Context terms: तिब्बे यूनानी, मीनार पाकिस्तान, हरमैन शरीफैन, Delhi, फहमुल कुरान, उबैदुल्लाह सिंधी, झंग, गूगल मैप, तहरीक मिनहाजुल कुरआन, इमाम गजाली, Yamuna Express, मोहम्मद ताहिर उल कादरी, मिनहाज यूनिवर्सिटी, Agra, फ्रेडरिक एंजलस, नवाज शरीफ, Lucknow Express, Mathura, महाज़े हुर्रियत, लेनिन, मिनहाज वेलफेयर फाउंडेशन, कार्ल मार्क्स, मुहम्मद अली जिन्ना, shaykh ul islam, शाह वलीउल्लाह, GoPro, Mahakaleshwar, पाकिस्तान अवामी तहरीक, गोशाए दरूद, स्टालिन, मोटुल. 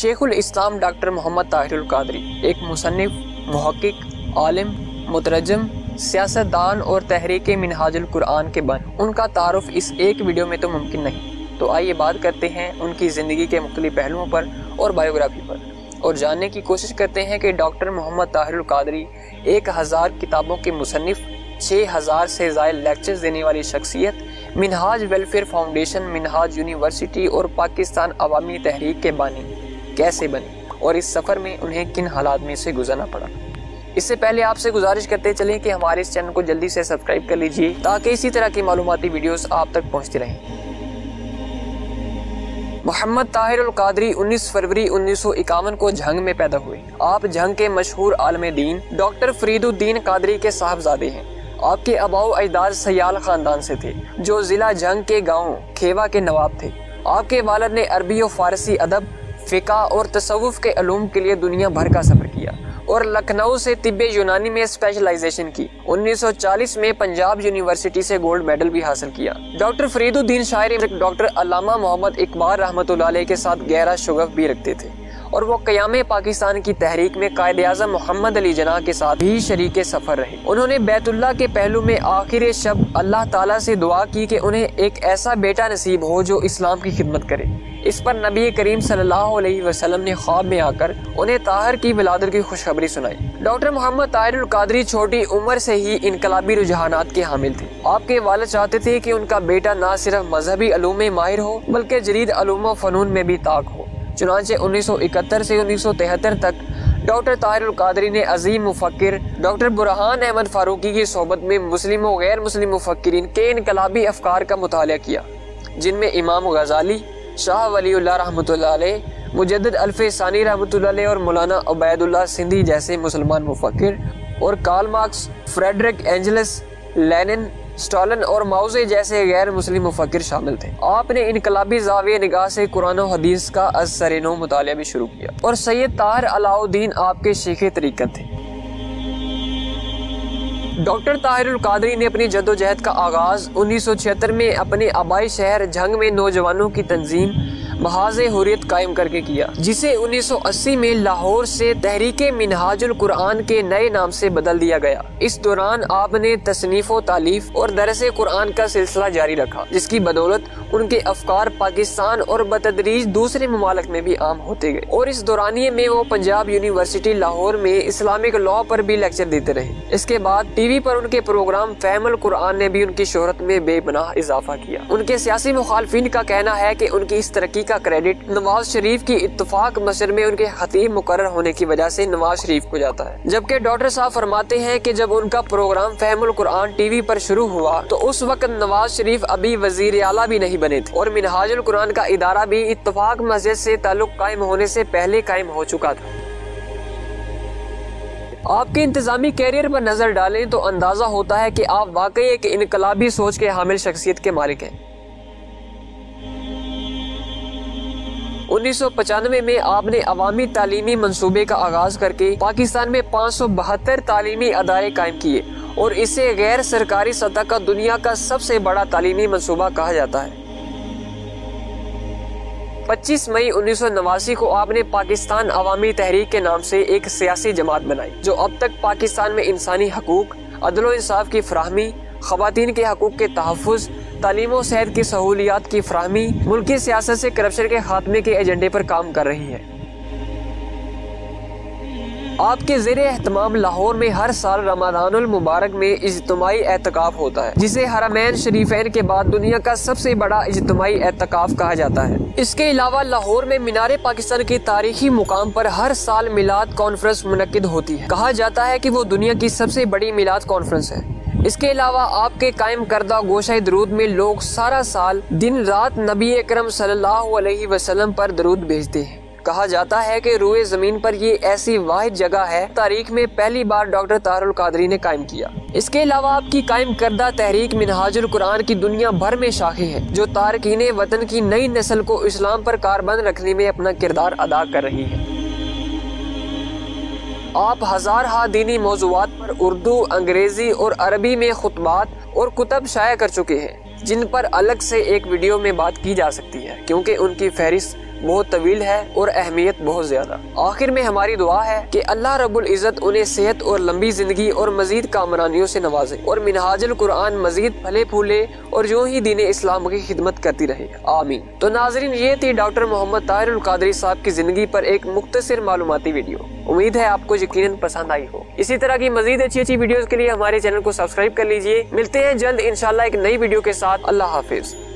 शेखुल इस्लाम डॉक्टर मोहम्मद ताहिर उल कादरी एक मुसन्निफ, मुहक्किक, आलिम, मुतरजम, सियासतदान और तहरीक मिनहाजुल कुरआन के बन। उनका तारुफ इस एक वीडियो में तो मुमकिन नहीं, तो आइए बात करते हैं उनकी ज़िंदगी के मुख्तलिफ पहलुओं पर और बायोग्राफी पर, और जानने की कोशिश करते हैं कि डॉक्टर मोहम्मद ताहिर उल कादरी 1000 किताबों के मुसन्निफ, 6000 से ज़ायद लेक्चर्स देने वाली शख्सियत, मिनहाज वेलफेयर फाउंडेशन, मिनहाज यूनिवर्सिटी और पाकिस्तान अवामी तहरीक के बानी कैसे बने और इस सफ़र में उन्हें किन हालात में से गुजरना पड़ा। इससे पहले आपसे गुजारिश करते चलें कि हमारे इस चैनल को जल्दी से सब्सक्राइब कर लीजिए ताकि इसी तरह की मालूमाती वीडियोस आप तक पहुँचती रहें। मोहम्मद ताहिर उल कादरी 19 फरवरी 1951 को झंग में पैदा हुए। आप झंग के मशहूर आलम दीन डॉक्टर फरीदुद्दीन कादरी के साहबजादे हैं। आपके अबाओ अजदाद सयाल ख़ानदान से थे जो ज़िला झंग के गांव खेवा के नवाब थे। आपके वालिद ने अरबी और फ़ारसी अदब, फ़िक़ा और तसव्वुफ़ के उलूम के लिए दुनिया भर का सफ़र किया और लखनऊ से तिब्बे यूनानी में स्पेशलाइजेशन की। 1940 में पंजाब यूनिवर्सिटी से गोल्ड मेडल भी हासिल किया। डॉक्टर फरीदुद्दीन शायर डॉक्टर अल्लामा मोहम्मद इकबाल रहमतुल्लाह अलैह के साथ गहरा शगफ भी रखते थे और वो क़याम पाकिस्तान की तहरीक में कायद आज़म मुहम्मद अली जिन्ना के साथ भी शरीक सफ़र रहे। उन्होंने बैतुल्ला के पहलू में आखिर शब अल्लाह ताला से दुआ की कि उन्हें एक ऐसा बेटा नसीब हो जो इस्लाम की खिदमत करे। इस पर नबी करीम सल्लल्लाहु अलैहि वसल्लम ने ख्वाब में आकर उन्हें ताहिर की विलादत की खुशखबरी सुनाई। डॉक्टर मोहम्मद ताहिर उल कादरी छोटी उम्र से ही इनकलाबी रुझानात के हामिल थे। आपके वालिद चाहते थे कि उनका बेटा ना सिर्फ मजहबी अलूम में माहिर हो बल्कि जदीद अलूम व फ़नून में भी ताक हो। चुनांचे 1971 से 1973 तक डॉक्टर ताहिर उल कादरी ने अजीम मुफक्किर डॉक्टर बुरहान अहमद फारूकी की सोबत में मुस्लिम और गैर मुस्लिम मुफक्किरीन के इनकलाबी अफकार का मुताला किया, जिनमें इमाम गजाली, शाह वलीउल्लाह रहमतुल्लाह अलैह, मुजद्दिद अल्फ़े सानी रहमतुल्लाह अलैह और मौलाना उबैदुल्लाह सिंधी जैसे मुसलमान मुफक्किर और कार्ल मार्क्स, फ्रेडरिक एंजलस, लेनिन, स्टालिन और माउजे जैसे गैर मुस्लिम मुफक्किर शामिल थे। आपने इनकलाबी ज़ाविये निगाह से कुरान और हदीस का अज़-सर-ए-नौ मुताला भी शुरू किया और सैयद ताहिर अलाउद्दीन आपके शेखे तरीक़त थे। डॉक्टर ताहिर उल कादरी ने अपनी जद्दोजहद का आगाज़ 1976 में अपने आबाई शहर झंग में नौजवानों की तंजीम महाज़े हुर्रियत कायम करके किया, जिसे 1980 में लाहौर से तहरीक मिनहाजुल कुरआन के नए नाम से बदल दिया गया। इस दौरान आपने तसनीफ़ व तालीफ़ और दरस कुरान का सिलसिला जारी रखा, जिसकी बदौलत उनके अफकार पाकिस्तान और बतदरीज दूसरे ममालिक में भी आम होते गए और इस दौरानिये में वो पंजाब यूनिवर्सिटी लाहौर में इस्लामिक लॉ पर भी लेक्चर देते रहे। इसके बाद टीवी पर उनके प्रोग्राम फैमल कुरान ने भी उनकी शोहरत में बेपनाह इजाफा किया। उनके सियासी मुखालफिन का कहना है कि उनकी इस तरक्की का क्रेडिट नवाज शरीफ की इत्फाक मस्जिद में उनके खतीब मुकर्रर होने की वजह से नवाज शरीफ को जाता है, जबकि डॉक्टर साहब फरमाते हैं कि जब उनका प्रोग्राम फहमुल कुरान टीवी पर शुरू हुआ तो उस वक्त नवाज शरीफ अभी वजीर आला भी नहीं बने थे और मिनहाजुल कुरान का इदारा भी इत्फाक मस्जिद से ताल्लुक कायम होने से पहले कायम हो चुका था। आपके इंतजामी कैरियर पर नजर डालें तो अंदाजा होता है कि आप वाकई एक इनकलाबी सोच के हामिल शख्सियत के मालिक हैं। 1995 में आपने अवामी तालीमी मंसूबे का आगाज करके पाकिस्तान में 572 तालीमी अदारे कायम किए और इसे गैर सरकारी सतह का दुनिया का सबसे बड़ा तालीमी मंसूबा कहा जाता है। 25 मई 1989 को आपने पाकिस्तान अवामी तहरीक के नाम से एक सियासी जमात बनाई जो अब तक पाकिस्तान में इंसानी हकूक, अदल व इंसाफ की फराहमी, ख़वातीन के हकूक़ के तहफ़्फ़ुज़, तालीम व सेहत की सहूलियात की फराहमी, मुल्की सियासत से करप्शन के खात्मे के एजेंडे पर काम कर रही है। आपके ज़ेरे एहतमाम लाहौर में हर साल रमज़ानुल मुबारक में इज्तिमाई एहतिकाफ होता है, जिसे हरमैन शरीफैन के बाद दुनिया का सबसे बड़ा इज्तिमाई एहतिकाफ कहा जाता है। इसके अलावा लाहौर में मीनार पाकिस्तान के तारीखी मुकाम पर हर साल मिलाद कॉन्फ्रेंस मुनक़िद होती है। कहा जाता है कि वो दुनिया की सबसे बड़ी मिलाद कॉन्फ्रेंस है। इसके अलावा आपके कायम करदा गोशाए दरूद में लोग सारा साल दिन रात नबी अकरम सल्लल्लाहु अलैहि वसल्लम पर दरूद भेजते हैं। कहा जाता है कि रूए ज़मीन पर ये ऐसी वाहिद जगह है तारीख में पहली बार डॉक्टर ताहिर उल कादरी ने कायम किया। इसके अलावा आपकी कायम करदा तहरीक मिनहाजुल कुरान की दुनिया भर में शाखें हैं जो तारकीने वतन की नई नस्ल को इस्लाम पर कारबंद रखने में अपना किरदार अदा कर रही है। आप हज़ारहा दीनी मौज़ूआत पर उर्दू, अंग्रेज़ी और अरबी में खुतबात और कुतब शाया कर चुके हैं, जिन पर अलग से एक वीडियो में बात की जा सकती है क्योंकि उनकी फहरिस्त बहुत तवील है और अहमियत बहुत ज्यादा। आखिर में हमारी दुआ है कि अल्लाह रब्बुल इज़्ज़त उन्हें सेहत और लंबी जिंदगी और मजीद कामरानियों से नवाजे और मिनहाजुल कुरआन मजीद फले फूले और जो ही दीन इस्लाम की खिदमत करती रहे, आमीन। तो नाजरीन, ये थी डॉक्टर मोहम्मद ताहिर उल कादरी साहब की जिंदगी पर एक मुख्तसर मालूमाती वीडियो। उम्मीद है आपको यकीनन पसंद आई हो। इसी तरह की मजीद अच्छी अच्छी वीडियोस के लिए हमारे चैनल को सब्सक्राइब कर लीजिए। मिलते हैं जल्द इंशाल्लाह एक नई वीडियो के साथ। अल्लाह हाफिज।